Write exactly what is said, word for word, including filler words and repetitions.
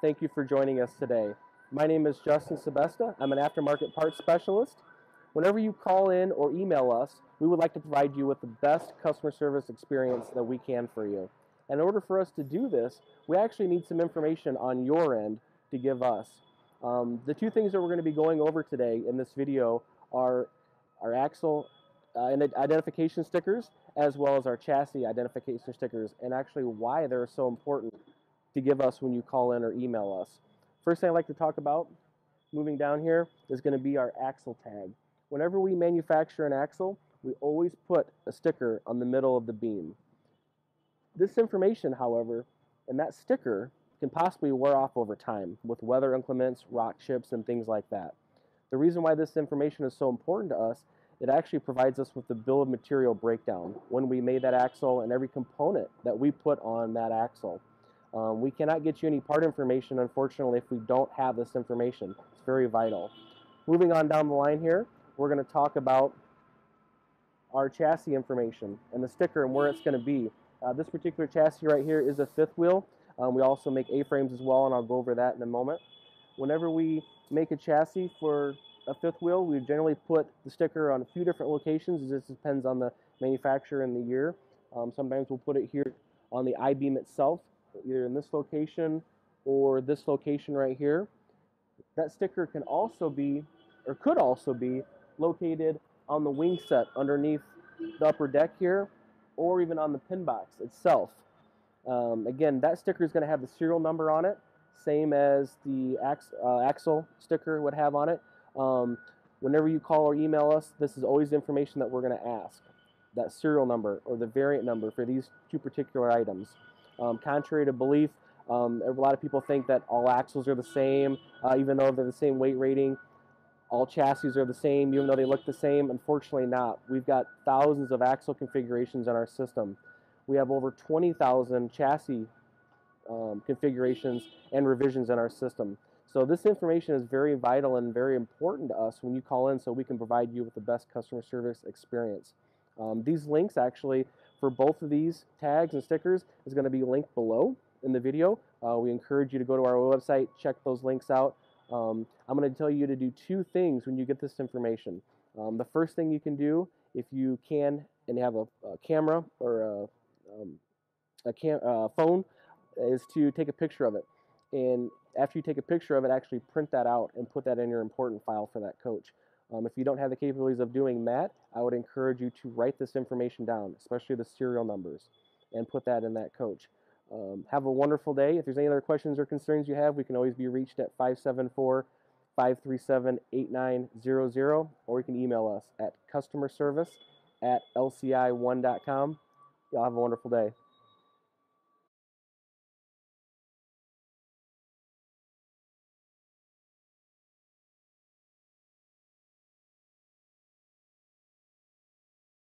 Thank you for joining us today. My name is Justin Sebesta. I'm an aftermarket parts specialist. Whenever you call in or email us, we would like to provide you with the best customer service experience that we can for you. In order for us to do this, we actually need some information on your end to give us. Um, the two things that we're going to be going over today in this video are our axle uh, and identification stickers, as well as our chassis identification stickers, and actually why they're so important to give us when you call in or email us. First thing I'd like to talk about, moving down here, is going to be our axle tag. Whenever we manufacture an axle, we always put a sticker on the middle of the beam. This information, however, and that sticker can possibly wear off over time with weather inclements, rock chips, and things like that. The reason why this information is so important to us, it actually provides us with the bill of material breakdown when we made that axle and every component that we put on that axle. Um, we cannot get you any part information, unfortunately, if we don't have this information. It's very vital. Moving on down the line here, we're going to talk about our chassis information and the sticker and where it's going to be. Uh, this particular chassis right here is a fifth wheel. Um, we also make A-frames as well, and I'll go over that in a moment. Whenever we make a chassis for a fifth wheel, we generally put the sticker on a few different locations. It just depends on the manufacturer and the year. Um, sometimes we'll put it here on the I-beam itself, either in this location or this location right here. That sticker can also be, or could also be, located on the wing set underneath the upper deck here, or even on the pin box itself. Um, again, that sticker is going to have the serial number on it, same as the ax uh, axle sticker would have on it. Um, whenever you call or email us, this is always information that we're going to ask, that serial number or the variant number for these two particular items. Um, contrary to belief, um, a lot of people think that all axles are the same, uh, even though they're the same weight rating. All chassis are the same, even though they look the same. Unfortunately not. We've got thousands of axle configurations in our system. We have over twenty thousand chassis um, configurations and revisions in our system. So this information is very vital and very important to us when you call in, so we can provide you with the best customer service experience. Um, these links actually for both of these tags and stickers is going to be linked below in the video. Uh, we encourage you to go to our website, check those links out. Um, I'm going to tell you to do two things when you get this information. Um, the first thing you can do, if you can and have a, a camera or a, um, a cam uh, phone, is to take a picture of it. And after you take a picture of it, actually print that out and put that in your important file for that coach. Um, if you don't have the capabilities of doing that, I would encourage you to write this information down, especially the serial numbers, and put that in that coach. Um, have a wonderful day. If there's any other questions or concerns you have, we can always be reached at five seven four, five three seven, eight nine zero zero, or you can email us at customer service at L C I one dot com. Y'all have a wonderful day.